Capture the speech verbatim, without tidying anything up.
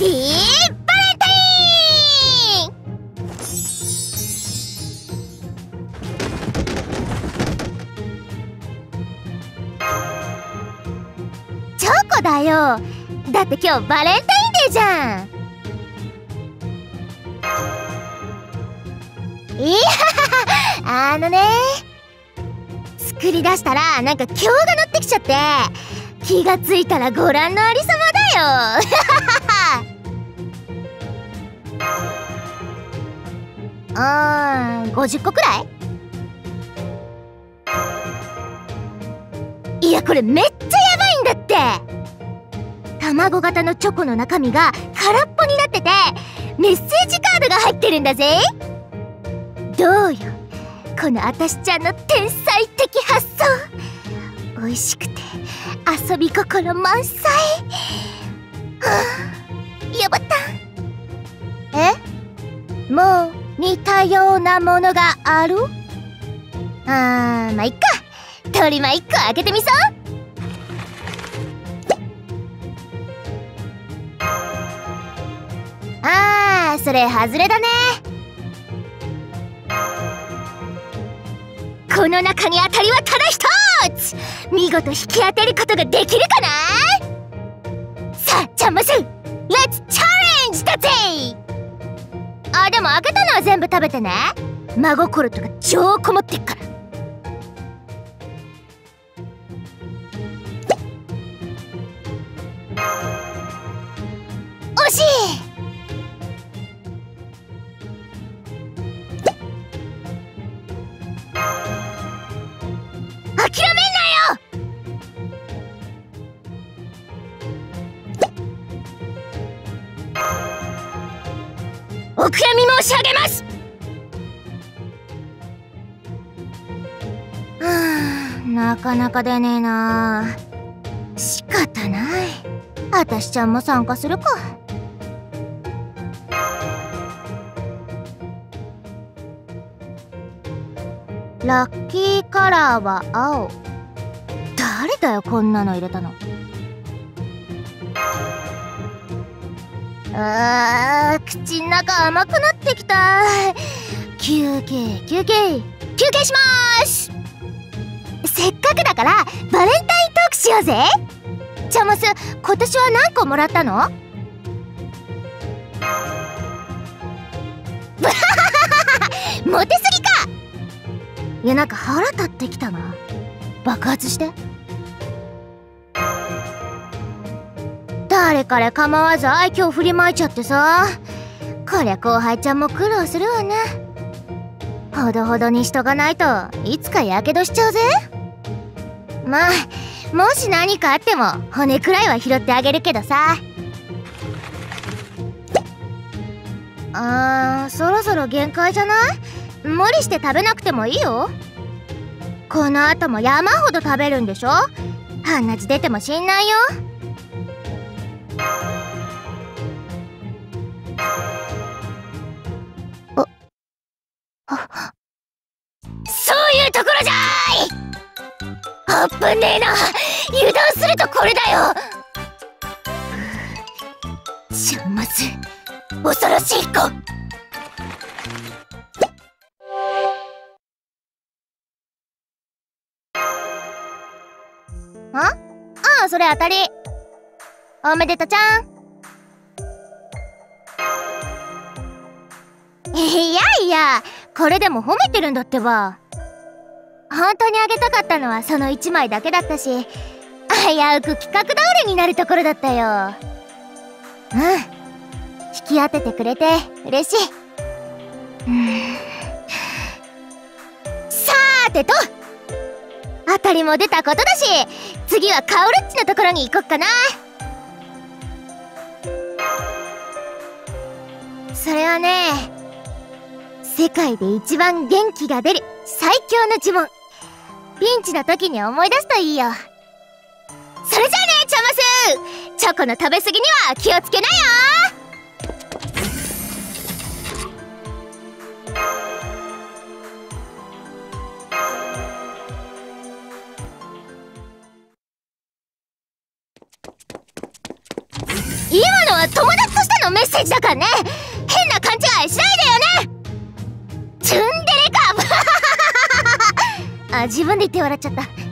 딥バレンタイン！ チョコだよ。だって今日バレンタインデーじゃん。いやあのね、作り出したらなんか今日が乗ってきちゃって気がついたらご覧のありさまだよ。あーごじゅっこくらい。いやこれめっちゃやばいんだって。卵型のチョコの中身が空っぽになっててメッセージカードが入ってるんだぜ。どうよこのあたしちゃんの天才的発想。おいしくて遊び心満載。はあやばった。えもう似たようなものがある？あーまあいっか。とりまいっこ開けてみそう。あーそれハズレだね。この中に当たりはただ一つ。見事引き当てることができるかな。さあちゃんましレッツチャレンジだぜ。あでも開けたのは全部食べてね。真心とか情こもってっから。惜しい。諦めんなよ。お悔やみ申し上げます。はあなかなか出ねえな。仕方ない。あたしちゃんも参加するか。ラッキーカラーは青。誰だよこんなの入れたの。あー口ん中甘くなってきた。休憩休憩休憩します。せっかくだからバレンタイントークしようぜ。ちゃんまし今年は何個もらったの？モテすぎか。いやなんか腹立ってきたな。爆発して。誰から構わず愛嬌振りまいちゃってさ。こりゃ後輩ちゃんも苦労するわね。ほどほどにしとかないといつかやけどしちゃうぜ。まあもし何かあっても骨くらいは拾ってあげるけどさ。あーそろそろ限界じゃない？無理して食べなくてもいいよ。この後も山ほど食べるんでしょ。鼻血出てもしんないよ。ああそういうところじゃーい。あぶねえな。油断するとこれだよ。ちょまず恐ろしい子。あああそれ当たり。おめでとちゃん。いやいやこれでも褒めてるんだってば。本当にあげたかったのはそのいちまいだけだったし危うく企画倒れになるところだったよ。うん、引き当ててくれて嬉しい。うん、さーてと当たりも出たことだし次はカオルッチのところに行こっかな。それはね、世界で一番元気が出る最強の呪文。ピンチの時に思い出すといいよ。それじゃあねちゃますチョコの食べ過ぎには気をつけなよ。今のは友達としてのメッセージだからね。変な勘違いしないでよね。ツンデレか。あ、自分で言って笑っちゃった。